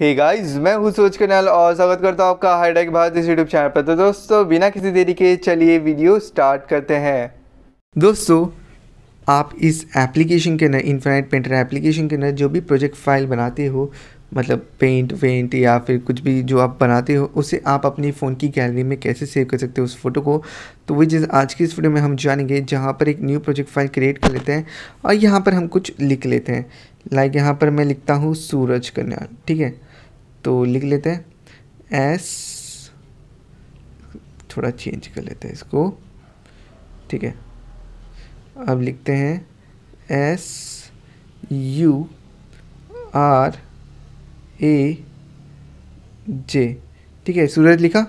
Hey guys, मैं हूँ सूरज कन्याल और स्वागत करता हूँ आपका हाइटेक भारत इस यूट्यूब चैनल पर। तो दोस्तों, बिना किसी देरी के चलिए वीडियो स्टार्ट करते हैं। दोस्तों, आप इस एप्लीकेशन के अंदर, इनफिनिट पेंटर एप्लीकेशन के अंदर जो भी प्रोजेक्ट फाइल बनाते हो, मतलब पेंट या फिर कुछ भी जो आप बनाते हो, उसे आप अपनी फ़ोन की गैलरी में कैसे सेव कर सकते हो उस फोटो को, तो वो चीज़ आज की इस वीडियो में हम जानेंगे। जहाँ पर एक न्यू प्रोजेक्ट फाइल क्रिएट कर लेते हैं और यहाँ पर हम कुछ लिख लेते हैं। लाइक यहाँ पर मैं लिखता हूँ सूरज कन्याल, ठीक है। तो लिख लेते हैं एस, थोड़ा चेंज कर लेते हैं इसको, ठीक है। अब लिखते हैं SURAJ, ठीक है, सूरज लिखा।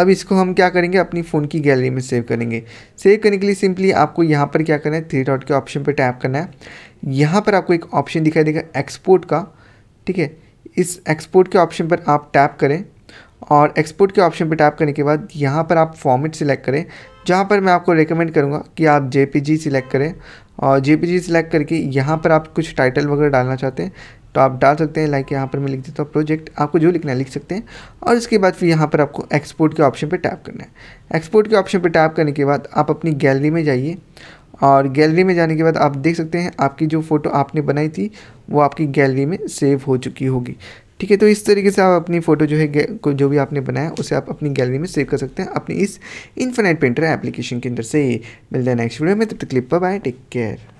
अब इसको हम क्या करेंगे, अपनी फ़ोन की गैलरी में सेव करेंगे। सेव करने के लिए सिंपली आपको यहाँ पर क्या करना है, थ्री डॉट के ऑप्शन पर टैप करना है। यहाँ पर आपको एक ऑप्शन दिखाई देगा एक्सपोर्ट का, ठीक है। इस एक्सपोर्ट के ऑप्शन पर आप टैप करें और एक्सपोर्ट के ऑप्शन पर टैप करने के बाद यहाँ पर आप फॉर्मेट सिलेक्ट करें। जहाँ पर मैं आपको रेकमेंड करूँगा कि आप JPG सिलेक्ट करें और JPG सिलेक्ट करके यहाँ पर आप कुछ टाइटल वगैरह डालना चाहते हैं तो आप डाल सकते हैं। लाइक यहाँ पर मैं लिख देता हूँ प्रोजेक्ट, आपको जो लिखना है लिख सकते हैं। और उसके बाद फिर यहाँ पर आपको एक्सपोर्ट के ऑप्शन पर टैप करना है। एक्सपोर्ट के ऑप्शन पर टैप करने के बाद आप अपनी गैलरी में जाइए और गैलरी में जाने के बाद आप देख सकते हैं आपकी जो फ़ोटो आपने बनाई थी वो आपकी गैलरी में सेव हो चुकी होगी, ठीक है। तो इस तरीके से आप अपनी फ़ोटो जो है, जो भी आपने बनाया, उसे आप अपनी गैलरी में सेव कर सकते हैं अपनी इस इनफिनिट पेंटर एप्लीकेशन के अंदर से। मिलते हैं नेक्स्ट वीडियो में, तब तक के लिए बाय, टेक केयर।